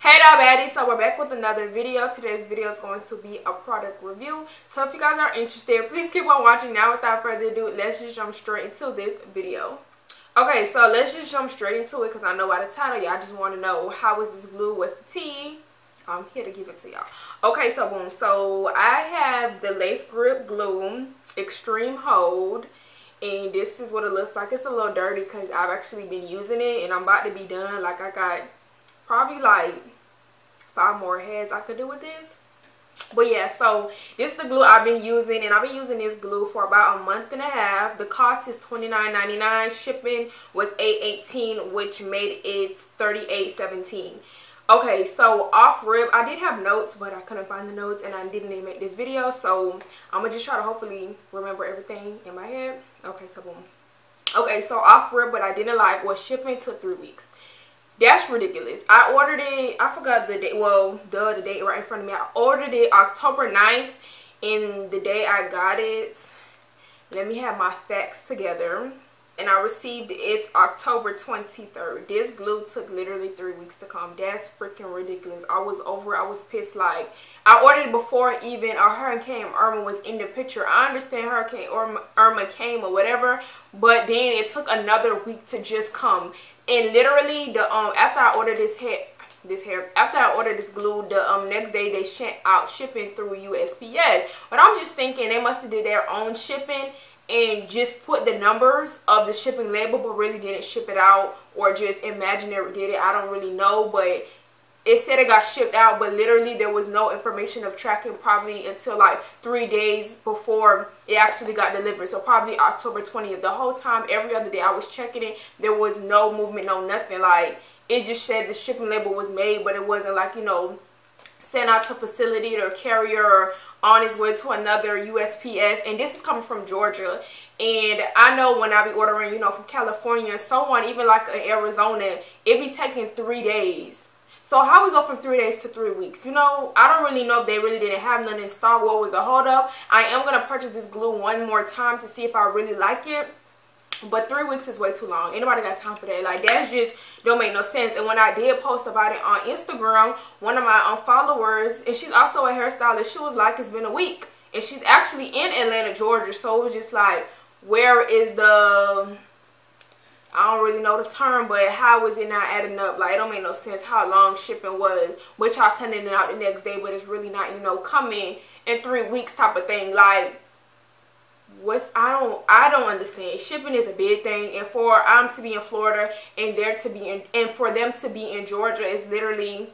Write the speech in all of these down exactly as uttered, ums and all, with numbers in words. Hey dog baddies, so we're back with another video. Today's video is going to be a product review, so if you guys are interested, please keep on watching. Now without further ado, let's just jump straight into this video. Okay, so let's just jump straight into it because I know by the title y'all just want to know how is this glue, what's the tea. I'm here to give it to y'all. Okay, so boom, so I have the Lace Grip Glue Extreme Hold, and this is what it looks like. It's a little dirty because I've actually been using it and I'm about to be done. Like, I got probably like five more heads I could do with this. But yeah, so this is the glue I've been using, and I've been using this glue for about a month and a half. The cost is twenty-nine ninety-nine. Shipping was eight eighteen, which made it thirty-eight seventeen. Okay, so off rip, I did have notes, but I couldn't find the notes and I didn't even make this video, so I'm gonna just try to hopefully remember everything in my head. Okay, so boom. Okay, so off rip, but I didn't like was shipping took three weeks. That's ridiculous. I ordered it, I forgot the date, well, duh, the date right in front of me. I ordered it October ninth, and the day I got it, let me have my facts together, and I received it October twenty-third. This glue took literally three weeks to come. That's freaking ridiculous. I was over it. I was pissed. Like, I ordered it before even a Hurricane Irma was in the picture. I understand Hurricane Irma, Irma came or whatever, but then it took another week to just come. And literally, the um after I ordered this hair, this hair after I ordered this glue, the um next day they sent out shipping through U S P S. But I'm just thinking they must have did their own shipping and just put the numbers of the shipping label, but really didn't ship it out, or just imaginary did it. I don't really know, but it said it got shipped out, but literally there was no information of tracking probably until like three days before it actually got delivered. So probably October twentieth. The whole time, every other day I was checking it, there was no movement, no nothing. Like, it just said the shipping label was made, but it wasn't like, you know, sent out to facility or carrier or on its way to another U S P S. And this is coming from Georgia. And I know when I be ordering, you know, from California or someone, even like in Arizona, it be taking three days. So how we go from three days to three weeks? You know, I don't really know if they really didn't have none in stock. What was the holdup? I am going to purchase this glue one more time to see if I really like it. But three weeks is way too long. Anybody got time for that? Like, that just don't make no sense. And when I did post about it on Instagram, one of my um, followers, and she's also a hairstylist, she was like, it's been a week. And she's actually in Atlanta, Georgia. So it was just like, where is the... I don't really know the term, but how is it not adding up? Like, it don't make no sense how long shipping was, which y'all sending it out the next day, but it's really not, you know, coming in three weeks type of thing. Like, what's, I don't, I don't understand. Shipping is a big thing, and for I'm to be in Florida and there to be in, and for them to be in Georgia is literally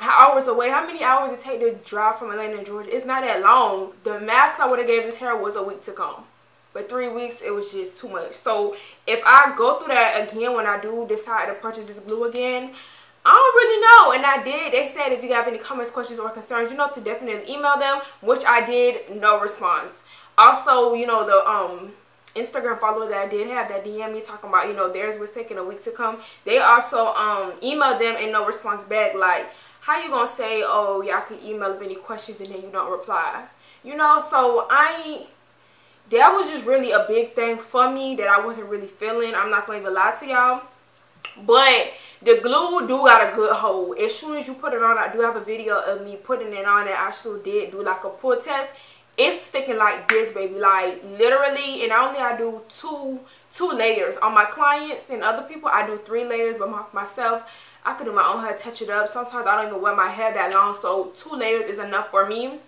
hours away. How many hours it take to drive from Atlanta to Georgia? It's not that long. The max I would have gave this hair was a week to come. But three weeks, it was just too much. So if I go through that again when I do decide to purchase this glue again, I don't really know. And I did. They said if you have any comments, questions, or concerns, you know, to definitely email them, which I did. No response. Also, you know, the um Instagram follower that I did have that D M me talking about, you know, theirs was taking a week to come. They also um emailed them and no response back. Like, how you gonna say, oh, y'all can email if any questions and then you don't reply? You know, so I ain't. That was just really a big thing for me that I wasn't really feeling. I'm not going to even lie to y'all. But the glue do got a good hold. As soon as you put it on, I do have a video of me putting it on that I sure did do like a pull test. It's sticking like this, baby. Like, literally, and I only I do two, two layers. On my clients and other people, I do three layers. But my, myself, I could do my own hair, touch it up. Sometimes I don't even wear my hair that long. So two layers is enough for me.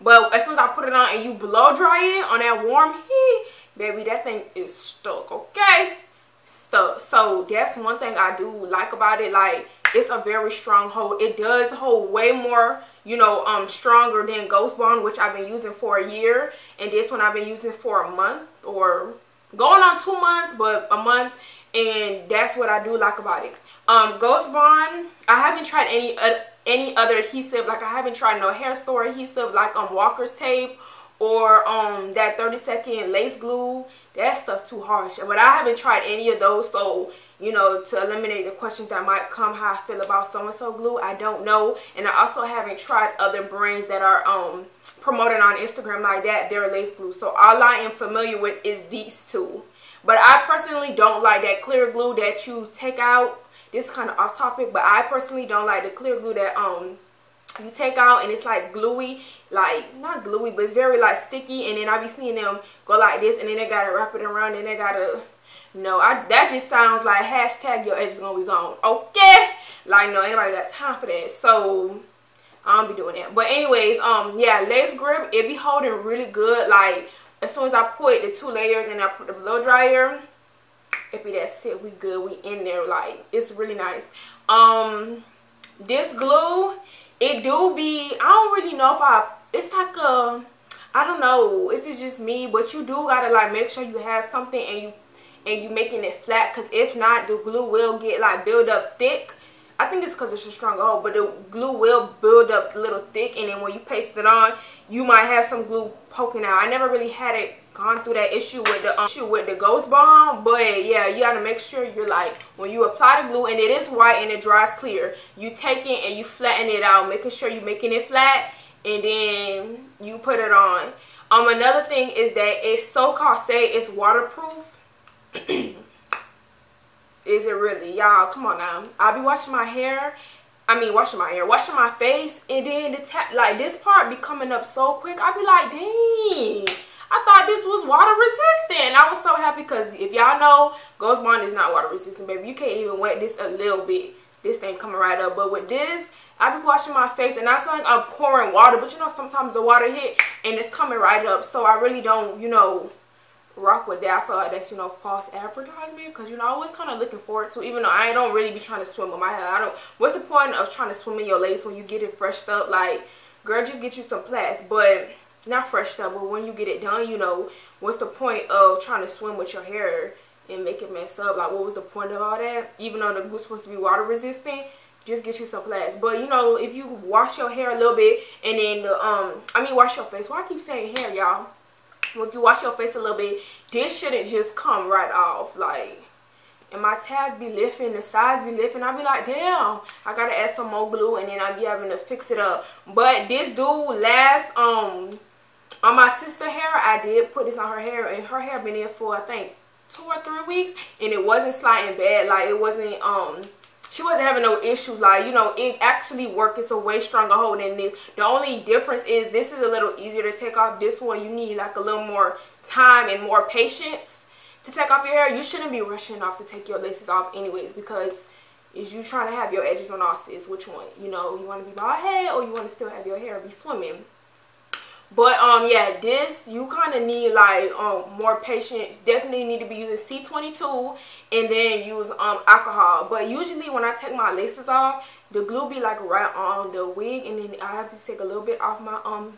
But as soon as I put it on and you blow dry it on that warm heat, baby, that thing is stuck, okay? Stuck. So that's one thing I do like about it. Like, it's a very strong hold. It does hold way more, you know, um, stronger than Ghost Bond, which I've been using for a year. And this one I've been using for a month or going on two months, but a month. And that's what I do like about it. Um, Ghost Bond, I haven't tried any... Uh, any other adhesive. Like, I haven't tried no hair store adhesive like on um, Walker's tape or um that thirty second lace glue. That stuff too harsh, but I haven't tried any of those. So, you know, to eliminate the questions that might come how I feel about so-and-so glue, I don't know. And I also haven't tried other brands that are um promoted on Instagram like that, their lace glue. So all I am familiar with is these two. But I personally don't like that clear glue that you take out This is kind of off topic, but I personally don't like the clear glue that um you take out and it's like gluey, like not gluey, but it's very like sticky, and then I be seeing them go like this and then they gotta wrap it around and they gotta, no, I, that just sounds like hashtag your edge is gonna be gone, okay? Like, no, anybody got time for that, so I don't be doing that. But anyways, um, yeah, Lace Grip, it be holding really good. Like, as soon as I put the two layers and I put the blow dryer, it be that shit, we good, we in there, like, it's really nice. Um, this glue, it do be, I don't really know if I, it's like a, I don't know if it's just me, but you do gotta, like, make sure you have something and you, and you making it flat, because if not, the glue will get, like, build up thick. I think it's because it's a stronger hold, but the glue will build up a little thick, and then when you paste it on, you might have some glue poking out. I never really had it gone through that issue with the um, issue with the Ghost Bond, but yeah, you gotta make sure you're like, when you apply the glue and it is white and it dries clear, you take it and you flatten it out, making sure you're making it flat, and then you put it on. Um, another thing is that it's so-called say it's waterproof. Is it really? Y'all, come on now. I'll be washing my hair. I mean, washing my hair. Washing my face. And then the tap, like, this part be coming up so quick. I'll be like, dang. I thought this was water resistant. I was so happy because if y'all know, Ghost Bond is not water resistant, baby. You can't even wet this a little bit. This thing coming right up. But with this, I be washing my face. And I sound like I'm pouring water. But, you know, sometimes the water hit and it's coming right up. So, I really don't, you know, rock with that. I feel like that's, you know, false advertisement, because, you know, I was kind of looking forward to, even though I don't really be trying to swim with my hair. I don't, what's the point of trying to swim in your lace when you get it freshed up? Like, girl, just get you some plaits, but not freshed up, but when you get it done, you know, what's the point of trying to swim with your hair and make it mess up? Like, what was the point of all that? Even though the glue's supposed to be water resistant, just get you some plaits. But, you know, if you wash your hair a little bit and then the um I mean wash your face, why I keep saying hair, y'all? If you wash your face a little bit, this shouldn't just come right off. Like, and my tabs be lifting, the sides be lifting. I be like, damn, I gotta add some more glue, and then I be having to fix it up. But this dude last um on my sister hair, I did put this on her hair, and her hair been in for I think two or three weeks, and it wasn't sliding bad. Like, it wasn't um. She wasn't having no issues. Like, you know, it actually works. It's a way stronger hold than this. The only difference is this is a little easier to take off. This one, you need like a little more time and more patience to take off your hair. You shouldn't be rushing off to take your laces off anyways, because is you trying to have your edges on all sides? Which one? You know, you want to be bald head or you want to still have your hair be swimming? But, um, yeah, this, you kind of need, like, um, more patience. Definitely need to be using C twenty-two and then use, um, alcohol. But usually when I take my laces off, the glue be, like, right on the wig. And then I have to take a little bit off my, um,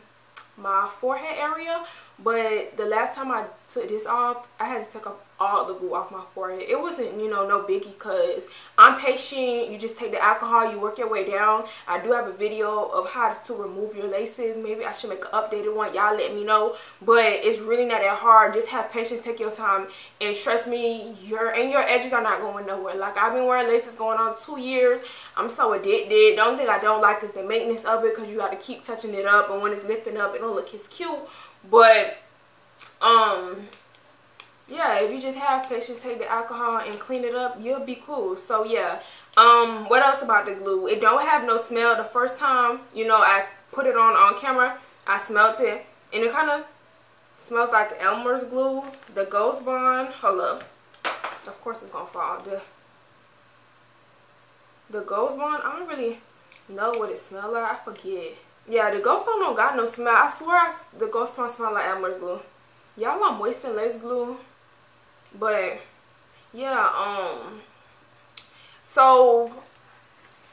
my forehead area. But the last time I took this off, I had to take off all the glue off my forehead. It wasn't, you know, no biggie, because I'm patient. You just take the alcohol, you work your way down. I do have a video of how to remove your laces. Maybe I should make an updated one. Y'all let me know. But it's really not that hard. Just have patience, take your time, and trust me, your and your edges are not going nowhere. Like, I've been wearing laces going on two years. I'm so addicted. The only thing I don't like is the maintenance of it, because you got to keep touching it up, and when it's lifting up, it don't look as cute. But, um, yeah, if you just have patience, take the alcohol and clean it up, you'll be cool. So, yeah. Um, what else about the glue? It don't have no smell. The first time, you know, I put it on on camera, I smelt it. And it kind of smells like the Elmer's glue, the Ghost Bond. Hold up. Of course it's going to fall. The, the Ghost Bond, I don't really know what it smells like. I forget. Yeah, the Ghost Bond don't got no smell. I swear I, the Ghost Bond smells like Elmer's glue. Y'all, I'm wasting lace glue. But, yeah, um, so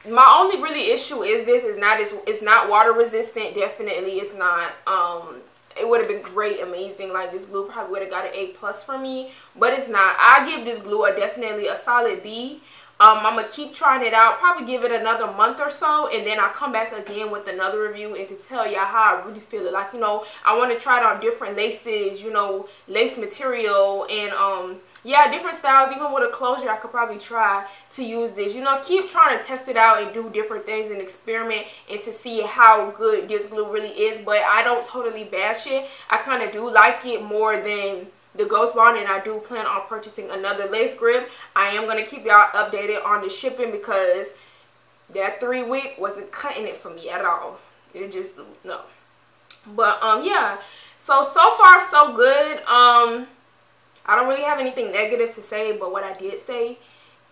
my only really issue is this is not, it's, it's not water resistant. Definitely it's not. Um, it would have been great, amazing. Like, this glue probably would have got an A plus for me, but it's not. I give this glue a definitely a solid B. Um, I'm going to keep trying it out, probably give it another month or so, and then I'll come back again with another review and to tell y'all how I really feel it. Like, you know, I want to try it on different laces, you know, lace material, and, um, yeah, different styles. Even with a closure, I could probably try to use this. You know, keep trying to test it out and do different things and experiment and to see how good this glue really is. But I don't totally bash it. I kind of do like it more than the Ghost Bond, and I do plan on purchasing another lace grip. I am going to keep y'all updated on the shipping because that three week wasn't cutting it for me at all. It just, no. But, um, yeah. So, so far, so good. Um, I don't really have anything negative to say but what I did say.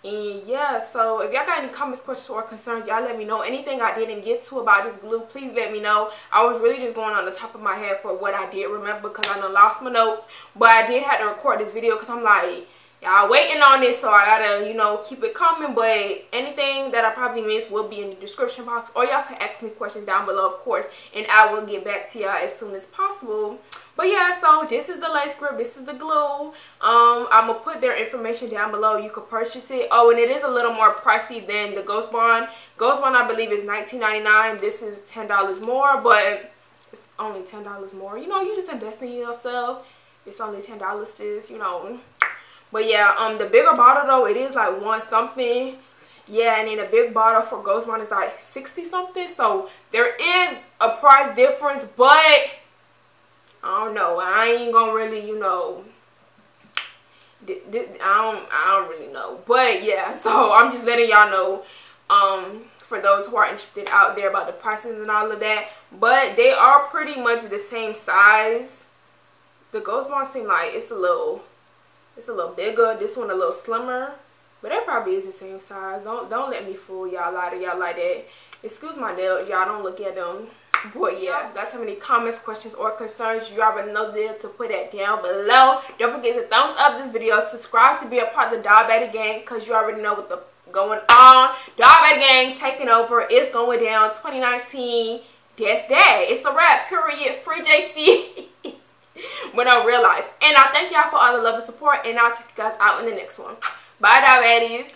And, yeah. So, if y'all got any comments, questions, or concerns, y'all let me know. Anything I didn't get to about this glue, please let me know. I was really just going on the top of my head for what I did remember because I done lost my notes. But I did have to record this video because I'm like, y'all waiting on this, so I gotta, you know, keep it coming. But anything that I probably missed will be in the description box, or y'all can ask me questions down below, of course, and I will get back to y'all as soon as possible. But yeah, so this is the lace grip, this is the glue. um I'm gonna put their information down below. You could purchase it. Oh, and it is a little more pricey than the Ghost Bond. Ghost Bond, I believe, is nineteen ninety-nine. This is ten dollars more, but it's only ten dollars more. You know, you just invest in yourself. It's only ten dollars, sis, you know. But yeah, um, the bigger bottle though, it is like one something. Yeah, and then a big bottle for Ghost Bond is like sixty something. So there is a price difference, but I don't know. I ain't gonna really, you know, I don't, I don't really know. But yeah, so I'm just letting y'all know, um, for those who are interested out there about the prices and all of that. But they are pretty much the same size. The Ghost Bond seem like it's a little... It's a little bigger. This one a little slimmer. But that probably is the same size. Don't don't let me fool y'all, lie to y'all like that. Excuse my nails. Y'all don't look at them. Boy, yeah. If you guys have any comments, questions, or concerns, you already know there to put that down below. Don't forget to thumbs up this video. Subscribe to be a part of the Dog Betty Gang because you already know what's going on. Dog Betty Gang taking over. It's going down twenty nineteen. That's that. It's the wrap, period. Free J C. But no, real life. And I thank y'all for all the love and support. And I'll check you guys out in the next one. Bye, Dog Betties.